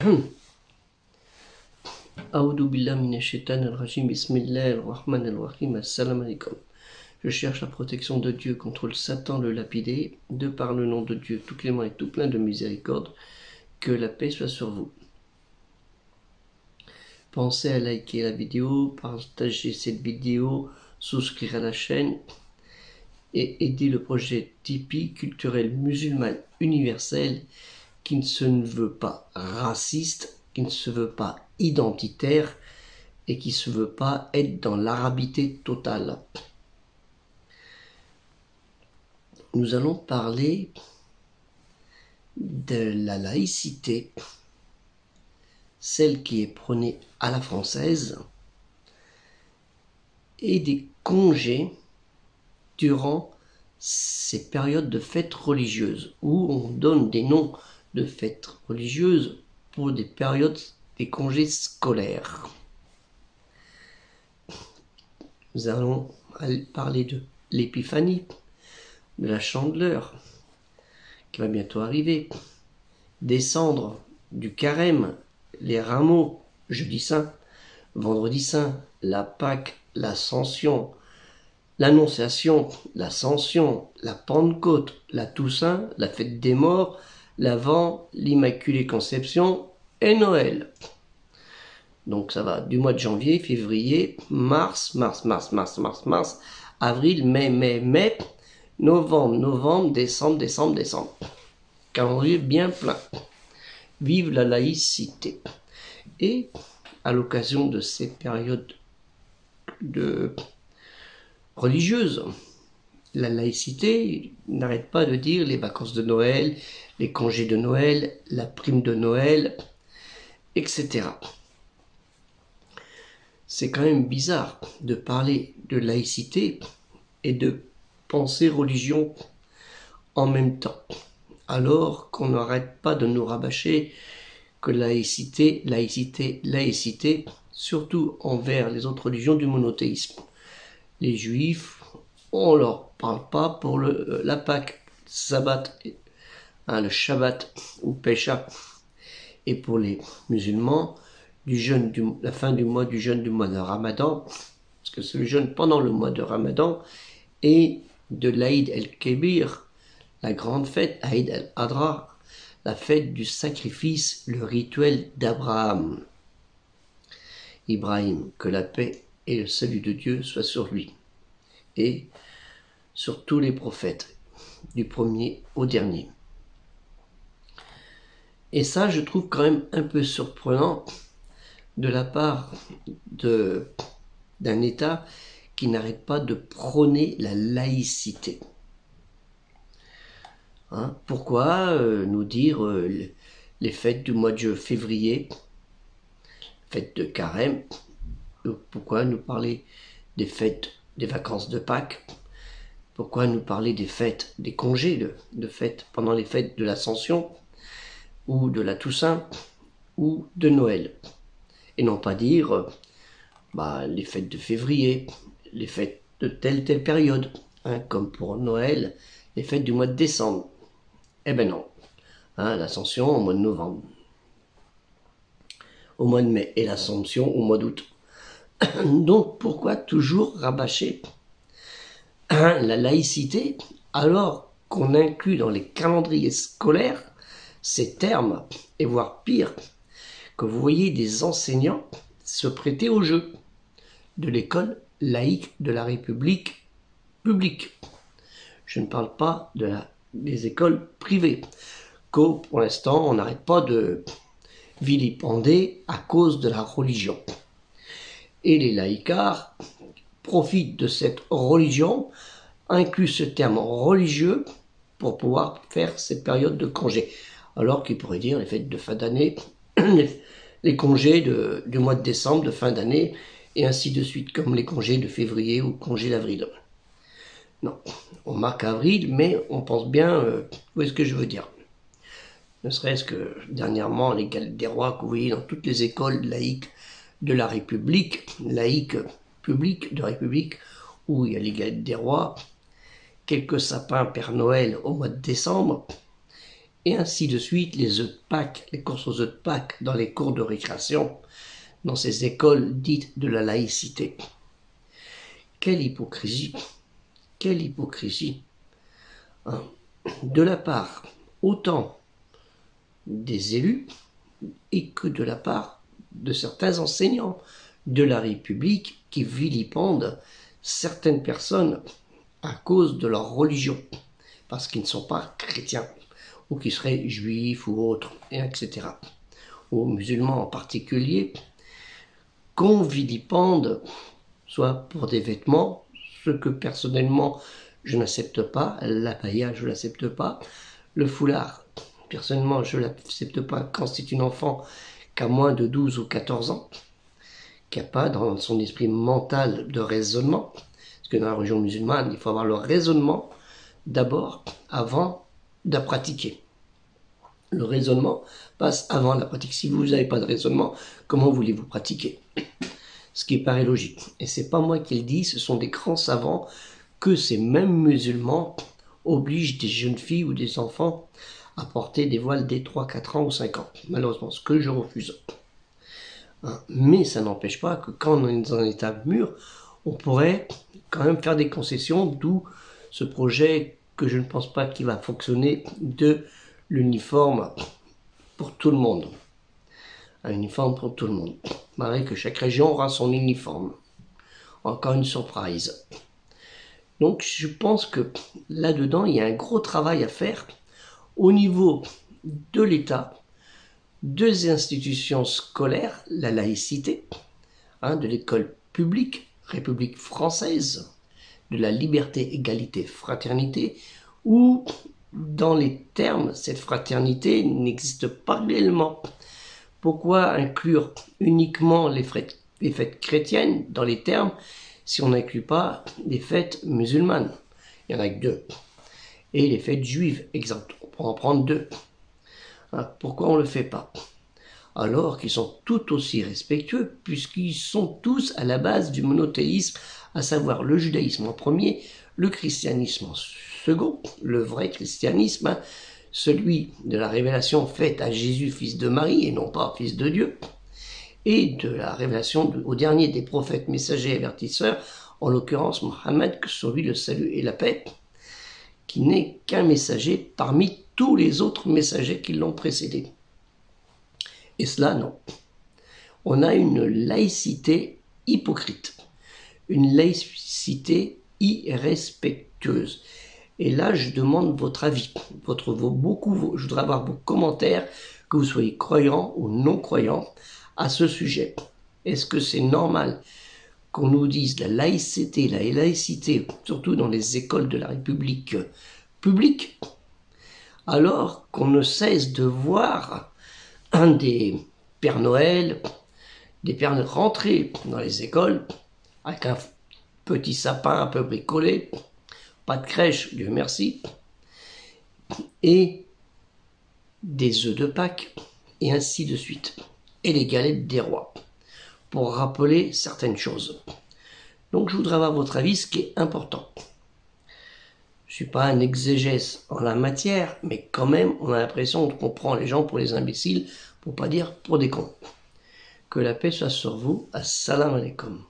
Je cherche la protection de Dieu contre le Satan, le lapidé, de par le nom de Dieu tout clément et tout plein de miséricorde, que la paix soit sur vous. Pensez à liker la vidéo, partager cette vidéo, souscrire à la chaîne et aider le projet Tipeee culturel musulman universel qui ne se veut pas raciste, qui ne se veut pas identitaire et qui ne se veut pas être dans l'arabité totale. Nous allons parler de la laïcité, celle qui est prônée à la française, et des congés durant ces périodes de fêtes religieuses, où on donne des noms de fêtes religieuses pour des périodes des congés scolaires. Nous allons parler de l'Épiphanie, de la Chandeleur, qui va bientôt arriver, descendre du Carême, les rameaux, jeudi saint, vendredi saint, la Pâques, l'Ascension, l'Annonciation, l'Ascension, la Pentecôte, la Toussaint, la fête des morts, l'Avent, l'Immaculée Conception et Noël. Donc ça va du mois de janvier, février, mars, avril, mai, novembre, décembre. Calendrier bien plein. Vive la laïcité. Et à l'occasion de ces périodes de religieuses, la laïcité n'arrête pas de dire les vacances de Noël, les congés de Noël, la prime de Noël, etc. C'est quand même bizarre de parler de laïcité et de penser religion en même temps, alors qu'on n'arrête pas de nous rabâcher que laïcité, surtout envers les autres religions du monothéisme. Les juifs, on ne leur parle pas pour la Pâques, le Shabbat ou Pécha. Et pour les musulmans, la fin du mois du jeûne du mois de Ramadan, parce que c'est le jeûne pendant le mois de Ramadan, et de l'Aïd el-Kébir, la grande fête, Aïd el-Adra, la fête du sacrifice, le rituel d'Abraham. Ibrahim, que la paix et le salut de Dieu soient sur lui, et sur tous les prophètes, du premier au dernier. Et ça, je trouve quand même un peu surprenant de la part d'un État qui n'arrête pas de prôner la laïcité. Hein? Pourquoi nous dire les fêtes du mois de février, fête de Carême? Pourquoi nous parler des fêtes des vacances de Pâques? Pourquoi nous parler des fêtes, des congés de fêtes pendant les fêtes de l'Ascension ou de la Toussaint ou de Noël? Et non pas dire les fêtes de février, les fêtes de telle période, hein, comme pour Noël, les fêtes du mois de décembre. Eh ben non, hein, l'Ascension au mois de novembre, au mois de mai et l'Ascension au mois d'août. Donc pourquoi toujours rabâcher la laïcité alors qu'on inclut dans les calendriers scolaires ces termes, et voire pire, que vous voyez des enseignants se prêter au jeu de l'école laïque de la République publique. Je ne parle pas des écoles privées, qu'au pour l'instant on n'arrête pas de vilipender à cause de la religion. Et les laïcards profitent de cette religion, incluent ce terme religieux pour pouvoir faire ces périodes de congés, alors qu'ils pourraient dire les fêtes de fin d'année, les congés du mois de décembre, de fin d'année, et ainsi de suite, comme les congés de février ou congés d'avril. Non, on marque avril, mais on pense bien où est-ce que je veux dire. Ne serait-ce que dernièrement, les Galles des Rois que vous voyez dans toutes les écoles laïques de la République, laïque publique de République, où il y a les Galles des Rois, quelques sapins Père Noël au mois de décembre, et ainsi de suite, les œufs de Pâques, les courses aux œufs de Pâques dans les cours de récréation, dans ces écoles dites de la laïcité. Quelle hypocrisie! Quelle hypocrisie, hein, de la part autant des élus et que de la part de certains enseignants de la République qui vilipendent certaines personnes à cause de leur religion, parce qu'ils ne sont pas chrétiens, ou qui seraient juifs ou autres, et etc. Aux musulmans en particulier, qu'on vilipende soit pour des vêtements, ce que personnellement je n'accepte pas, la païa je ne l'accepte pas, le foulard personnellement je ne l'accepte pas quand c'est une enfant qui a moins de 12 ou 14 ans, qui n'a pas dans son esprit mental de raisonnement, parce que dans la religion musulmane il faut avoir le raisonnement d'abord avant de pratiquer. Le raisonnement passe avant la pratique. Si vous n'avez pas de raisonnement, comment voulez-vous pratiquer? Ce qui paraît logique. Et c'est pas moi qui le dis, ce sont des grands savants que ces mêmes musulmans obligent des jeunes filles ou des enfants à porter des voiles dès 3, 4 ans ou 5 ans. Malheureusement, ce que je refuse. Hein. Mais ça n'empêche pas que quand on est dans un état mûr, on pourrait quand même faire des concessions, d'où ce projet que je ne pense pas qu'il va fonctionner de l'uniforme pour tout le monde. Un uniforme pour tout le monde. Pareil que chaque région aura son uniforme. Encore une surprise. Donc je pense que là-dedans, il y a un gros travail à faire au niveau de l'État, des institutions scolaires, la laïcité, hein, de l'école publique, République française, de la liberté, égalité, fraternité, où dans les termes, cette fraternité n'existe pas réellement. Pourquoi inclure uniquement les fêtes chrétiennes dans les termes si on n'inclut pas les fêtes musulmanes? Il n'y en a que deux. Et les fêtes juives, exemple, on peut en prendre deux. Hein, pourquoi on ne le fait pas? Alors qu'ils sont tout aussi respectueux, puisqu'ils sont tous à la base du monothéisme, à savoir le judaïsme en premier, le christianisme en second, le vrai christianisme, hein, celui de la révélation faite à Jésus, fils de Marie, et non pas fils de Dieu, et de la révélation au dernier des prophètes, messagers et avertisseurs, en l'occurrence Muhammad, que sur lui le salut et la paix, qui n'est qu'un messager parmi tous les autres messagers qui l'ont précédé. Et cela, non. On a une laïcité hypocrite, une laïcité irrespectueuse. Et là, je demande votre avis, je voudrais avoir vos commentaires, que vous soyez croyant ou non croyant, à ce sujet. Est-ce que c'est normal qu'on nous dise la laïcité, surtout dans les écoles de la République publique, alors qu'on ne cesse de voir un des Pères Noël, des Pères rentrer dans les écoles avec un petit sapin un peu bricolé? Pas de crèche, Dieu merci, et des œufs de Pâques, et ainsi de suite, et les galettes des rois, pour rappeler certaines choses. Donc je voudrais avoir votre avis, ce qui est important. Je ne suis pas un exégèse en la matière, mais quand même, on a l'impression qu'on prend les gens pour les imbéciles, pour pas dire pour des cons. Que la paix soit sur vous, assalamu alaikum.